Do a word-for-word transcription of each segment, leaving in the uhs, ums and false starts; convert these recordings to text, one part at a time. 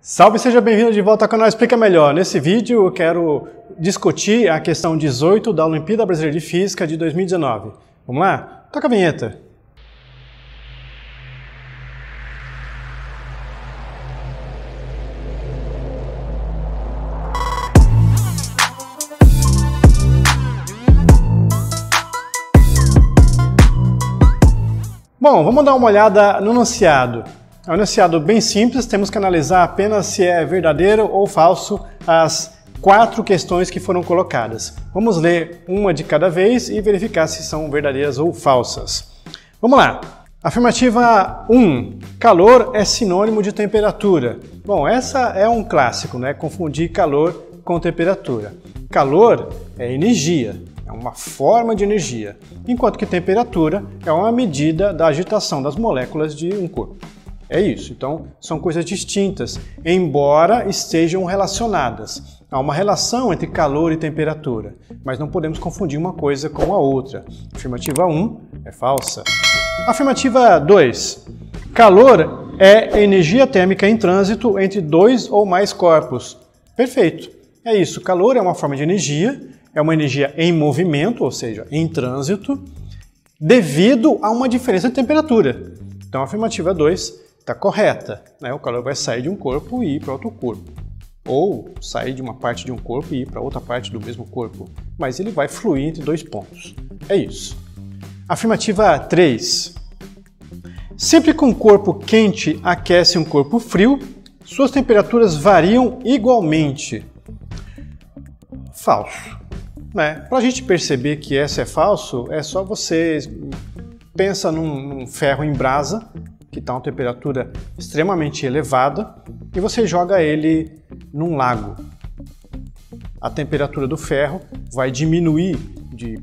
Salve, seja bem-vindo de volta ao canal Explica Melhor. Nesse vídeo eu quero discutir a questão dezoito da Olimpíada Brasileira de Física de dois mil e dezenove. Vamos lá? Toca a vinheta! Bom, vamos dar uma olhada no enunciado. É um enunciado bem simples, temos que analisar apenas se é verdadeiro ou falso as quatro questões que foram colocadas. Vamos ler uma de cada vez e verificar se são verdadeiras ou falsas. Vamos lá! Afirmativa um. Calor é sinônimo de temperatura. Bom, essa é um clássico, né? Confundir calor com temperatura. Calor é energia. É uma forma de energia, enquanto que temperatura é uma medida da agitação das moléculas de um corpo. É isso, então são coisas distintas, embora estejam relacionadas. Há uma relação entre calor e temperatura, mas não podemos confundir uma coisa com a outra. Afirmativa um é falsa. Afirmativa dois. Calor é energia térmica em trânsito entre dois ou mais corpos. Perfeito, é isso. Calor é uma forma de energia, é uma energia em movimento, ou seja, em trânsito, devido a uma diferença de temperatura. Então a afirmativa dois está correta, né? O calor vai sair de um corpo e ir para outro corpo, ou sair de uma parte de um corpo e ir para outra parte do mesmo corpo, mas ele vai fluir entre dois pontos. É isso. Afirmativa três. Sempre que um corpo quente aquece um corpo frio, suas temperaturas variam igualmente. Falso. Né? Para a gente perceber que essa é falso, é só você pensa num, num ferro em brasa, que está a uma temperatura extremamente elevada, e você joga ele num lago. A temperatura do ferro vai diminuir de,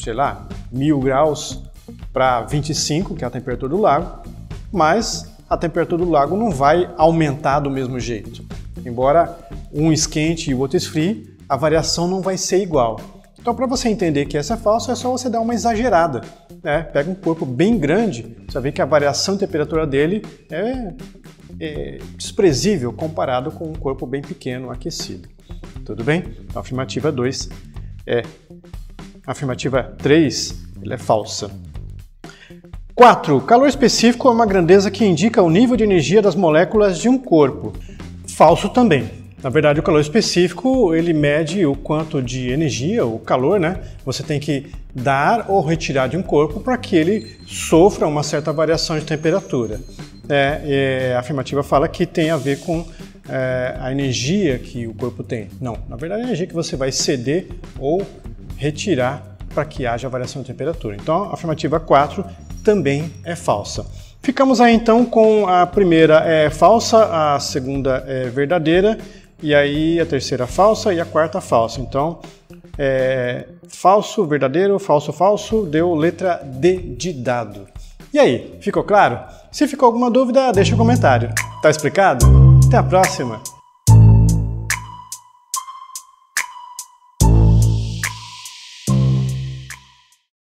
sei lá, mil graus para vinte e cinco, que é a temperatura do lago, mas a temperatura do lago não vai aumentar do mesmo jeito. Embora um esquente e o outro esfrie, a variação não vai ser igual. Então, para você entender que essa é falsa, é só você dar uma exagerada. Né? Pega um corpo bem grande, você vê que a variação de temperatura dele é, é desprezível comparado com um corpo bem pequeno, aquecido. Tudo bem? Então, afirmativa dois é. Afirmativa três ela é falsa. quatro. Calor específico é uma grandeza que indica o nível de energia das moléculas de um corpo. Falso também. Na verdade, o calor específico, ele mede o quanto de energia, o calor, né? Você tem que dar ou retirar de um corpo para que ele sofra uma certa variação de temperatura. É, é, a afirmativa fala que tem a ver com é, a energia que o corpo tem. Não, na verdade, é a energia que você vai ceder ou retirar para que haja variação de temperatura. Então, a afirmativa quatro também é falsa. Ficamos aí, então, com a primeira é falsa, a segunda é verdadeira, e aí a terceira falsa e a quarta falsa. Então, é, falso, verdadeiro, falso, falso, deu letra D de dado. E aí, ficou claro? Se ficou alguma dúvida, deixa um comentário. Tá explicado? Até a próxima!